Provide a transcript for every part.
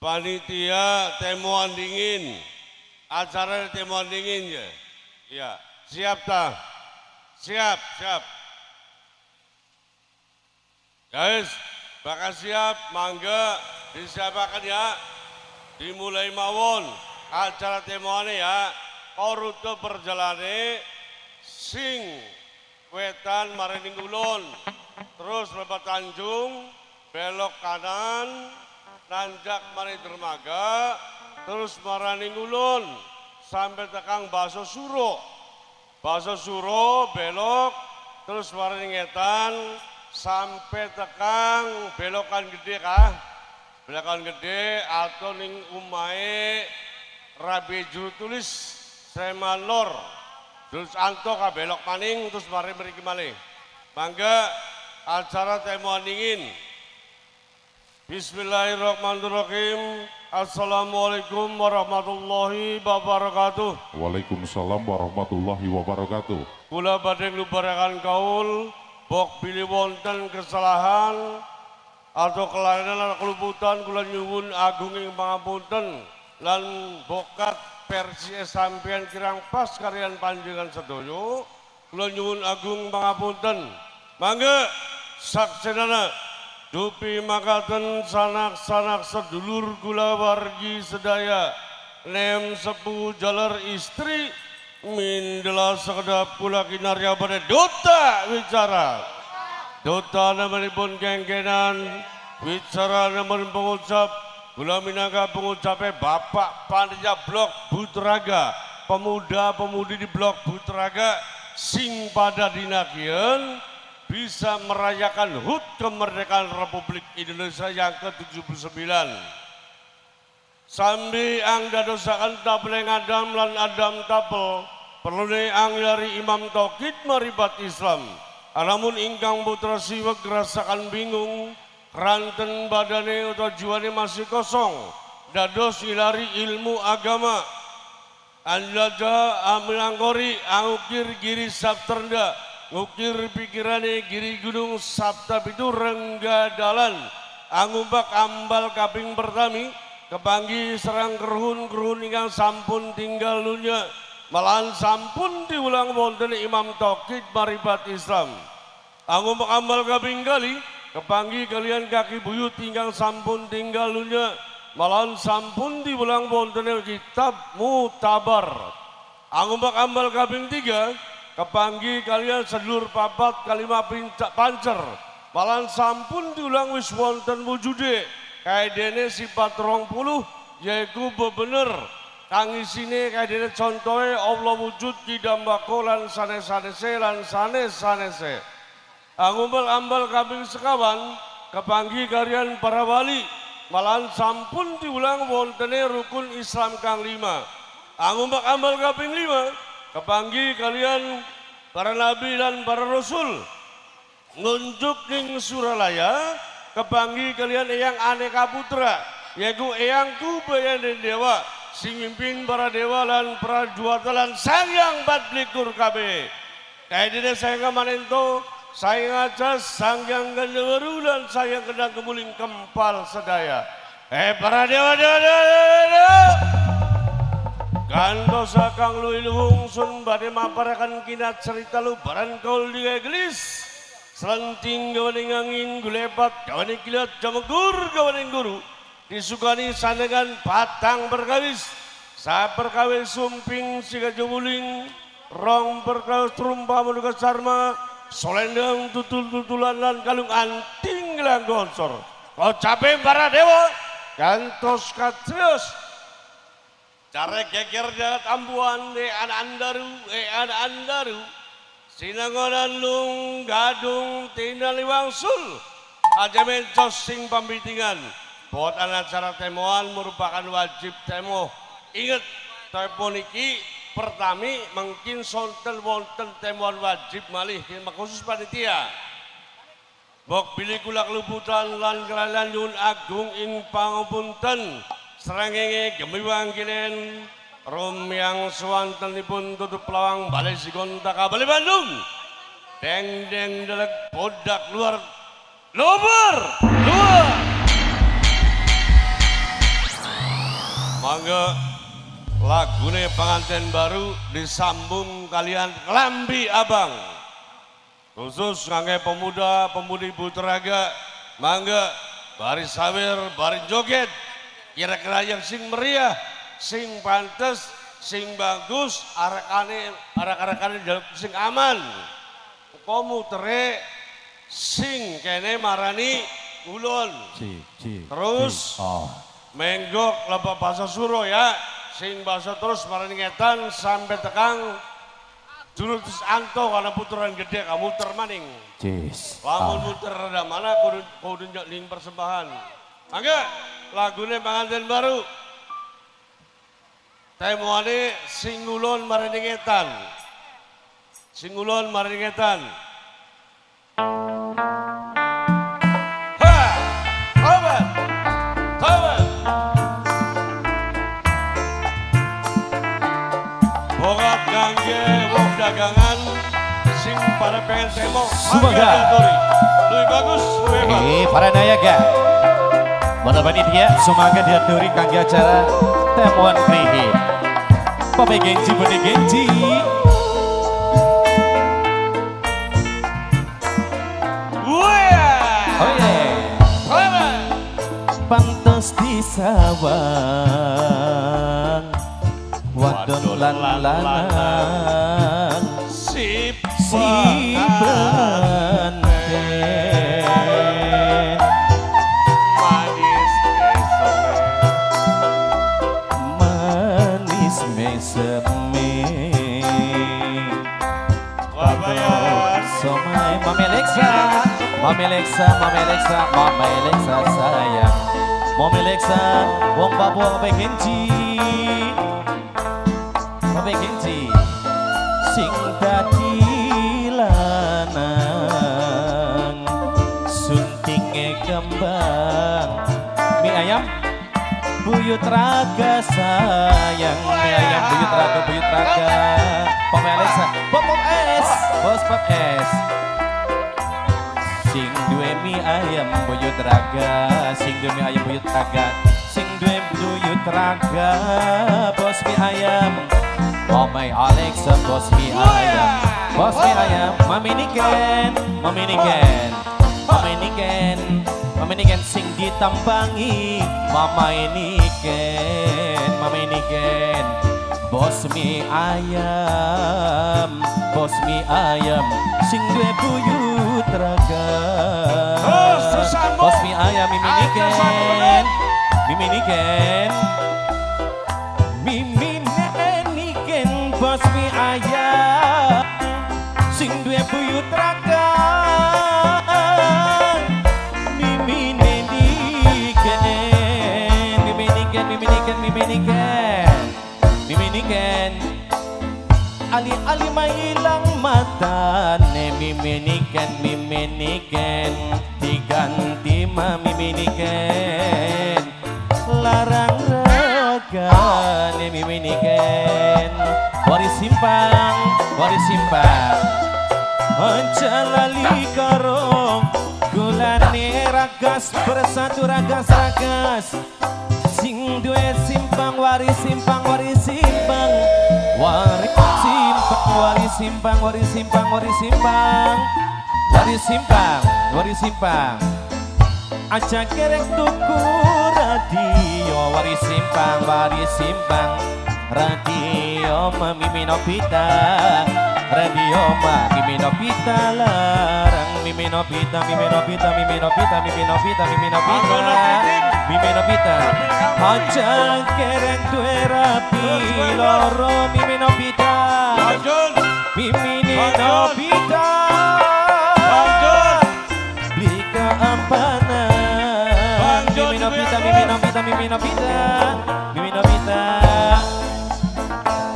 Panitia Temoan dingin, acara Temoan dingin ya. Ya, siap tak? Siap. Guys, bakal siap, mangga disiapkan ya. Dimulai mawon acara Temoan ya. Rute berjalane sing wetan maring kulon, terus lewat Tanjung, belok kanan, nanjak maring dermaga, terus maring kulon sampai tekang Baso Suro belok, terus maring wetan sampai tekang belokan gede kah? Belokan gede atau ning umai Rabi Juru Tulis Seman Lor, terus anto ka belok maning, terus mari mriki malih. Mangga acara Temoan dingin. Bismillahirrahmanirrahim. Assalamualaikum warahmatullahi wabarakatuh. Waalaikumsalam warahmatullahi wabarakatuh. Kula badhe nglumuraken kaul bok bilih wonten kesalahan atau kelainan keluputan, kula nyuwun agung ing pangapunten lan bokat versi sampean kirang pas kalian panjenengan sedoyo, kula nyuwun agung pangapunten. Mangga saksenana dupi makaten sanak-sanak sedulur kula wargi sedaya nem sepuh jaler istri mindela sekedap kula kinarya badhe duta wicara. Duta namanipun genggenan wicara naman pengucap. Kula minangka pengucape Bapak Panitia Blok Buteraga, pemuda-pemudi di Blok Buteraga sing pada dina kieu bisa merayakan HUT kemerdekaan Republik Indonesia yang ke-79. Sambi ang dadosakan tabeleng Adam lan Adam tapel, perlune ang dari Imam Tauhid maribat Islam. Alamun ingkang putra siwek rasakan bingung. Ranten badane atau jiwane masih kosong, dados ngilari ilmu agama. Anjaja amilangkori angukir giri sabterda, ngukir pikirane giri gunung sabta pitu rengga dalan, angubak ambal kaping pertami, kebanggi serang kerhun ingkang sampun tinggal dunya, malahan sampun diulang wonten Imam Tauhid maribat Islam. Angubak ambal kaping kali, kepanggi kalian kaki buyut ingkang sampun tinggal dunya, malahan sampun diulang wonten kitab Mutabar. Angubak ambal kaping 3, kepanggi kalian sedulur papat kalima pancer, malahan sampun diulang wis wonten wujude, kaidene sifat 20 yaiku bebener, tangisine kaidene contohe Allah wujud kidambako lan sanes-sanese lan sanes-sanese. Angubal ambal kaping sekawan, kepanggi kalian para wali, malahan sampun diulang wontene rukun Islam kang 5. Angubak ambal kaping 5, kepanggi kalian para nabi dan para rasul, ngunjuk ning Suralaya, kepanggi kalian eyang aneka putra, yaitu eyang Kubayan dan dewa, sing mimpin para dewa dan para juwata lan sayang badlikur kabe. Kaidene saya manento. Saya ngaca sanggang genderu dan saya kena kemuling kempal sedaya. Para dewa. Gantos akang lu ilung sun bade maparakan kinat cerita lu baran kaul di eglis. Selenting gawaning angin gulepat gawaning kilat jamegur gawaning guru. Disukani sanegan patang berkawis. Sa perkawis sumping siga jemuling. Rong perkawis terumpa menugas sarma. Solendang tutul-tutulan lan kalung anting gelang gonsor. Kau capek para dewa, gantos katrius. Cara geger jagat ambuan e anak andaru. Sinangonan lung gadung tina liwangsul. Aja mencos sing pembitingan. Buat anak cara Temoan merupakan wajib temoh. Ingat, teponiki pertami mungkin sonten wonten Temoan wajib malih khusus panitia. Bok bilih kula keluputan lan kelalan nyuwun agung ing pangapunten. Srengenge gemiwang kilen rumyang swantenipun tutup lawang balai sigonta kabali Bandung. Deng deng delek bodak luar. Luar. Mangga lagune pengantin baru disambung kalian Klambi Abang. Khusus ngangge pemuda pemudi Buteraga, mangga baris sawer, baris joget. Kira-kira yang sing meriah, sing pantes, sing bagus, arak-arakane dalam sing aman. Komu tere sing kene marani ulun. Terus menggok lepa bahasa Suro ya. Sing bahasa terus marani ngetan sampai tekang jurutus anto karena puteran gede kamu termaning. Kamu muter ada mana kau dunjak ling persembahan. Angga lagune pengantin baru. Temoane singulon marani ngetan. Singulon marani ngetan. Para pengen temo, lebih bagus, para daya ga. Menemani dia, semangat diaturi kangge acara Temoan Prihi. Pape genji, bode genji. Pantes di sawang, wadon lan lanang. Si benten manis meseme wabar somai Mame Lexa sayang Mame Lexa wong Papua Pape Genji sing dadi kembang mie ayam buyut raga sayang mie ayam buyut raga Pome Alexa Bos Pop S sing duwe mie ayam buyut raga sing duwe mie ayam buyut raga bos mie ayam Pome Alexa bos mie ayam Mama ini kan sing ditambangi Mama ini kan Bos mie ayam sing duwe buyut raga Bos mie ayam Mimi niken bos mie ayam sing duwe buyut raga Miminiken Ali mailang mata ne Miminiken diganti ma Miminiken larang raga ne Miminiken waris simpang aja lali karo gulane ragas bersatu ragas sing duwe simpang waris simpang aja kerek tuku radio waris simpang radio mami minopita larang mimi nopita aja kerek duwe rapi loro mimi nopita beli keampanan mimi nopita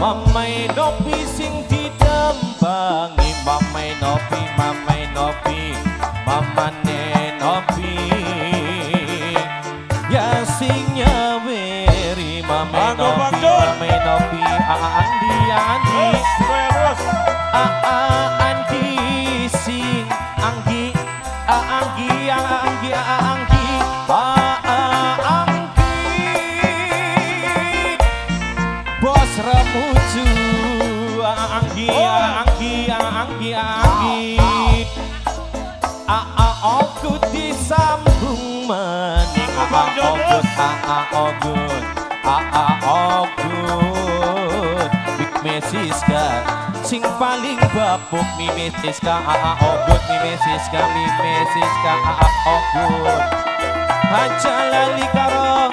Mama Nopi sing didambangi Mama Nopi Mama Nopi ya sing nyaweri Mama Nopi Andi Aku disambung mening a-a-ogut Big Mesiska sing paling bapuk mimesiska a-a-ogut mimesiska mimesiska a-a-ogut aja lali karo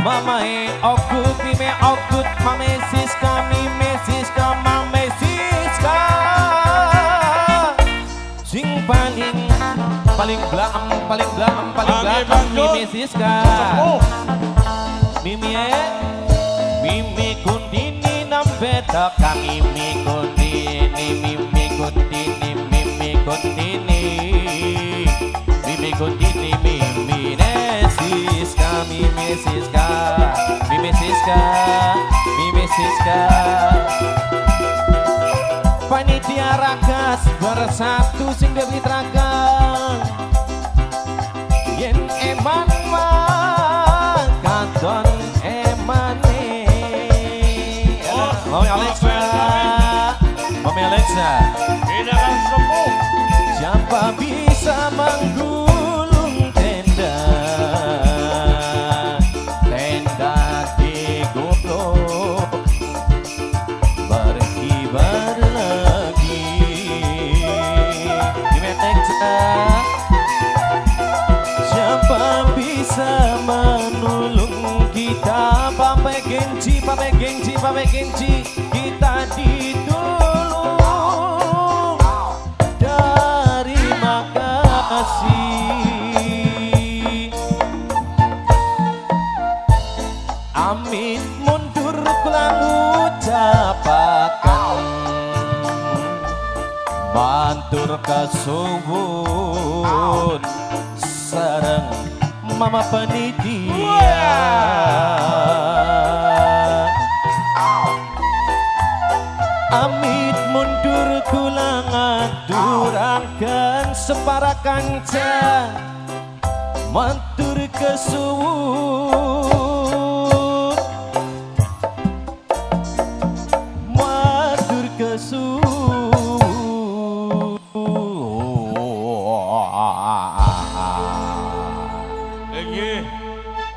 mamae ogut mime ogut mamesiska mimesiska mamesiska sing paling belakang mimesiska mimi kuntini nambeta kami mimi kuntini mimesiska mimesiska panitia ragas bersatu sing debit ragas yen eman man kanton emane Mami Alexa bedakan semua siapa bisa menggulung tenda di goblok berkibar lagi di metek. Siapa bisa menolong kita Pape Genji kita ditolong dari Makasih. Amin mundur kelalu capakan bantur kasubun sarang mama panitia amit mundur kulang aturakan separakan cah mantur kesuwut mantur kesuwut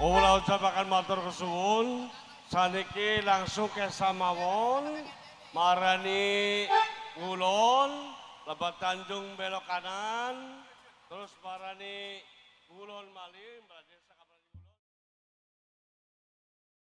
Ulah ucapakan matur kesuwun, saniki langsung ke samawon, marani Ngulon, Lebat Tanjung belok kanan, terus marani Ngulon Maling.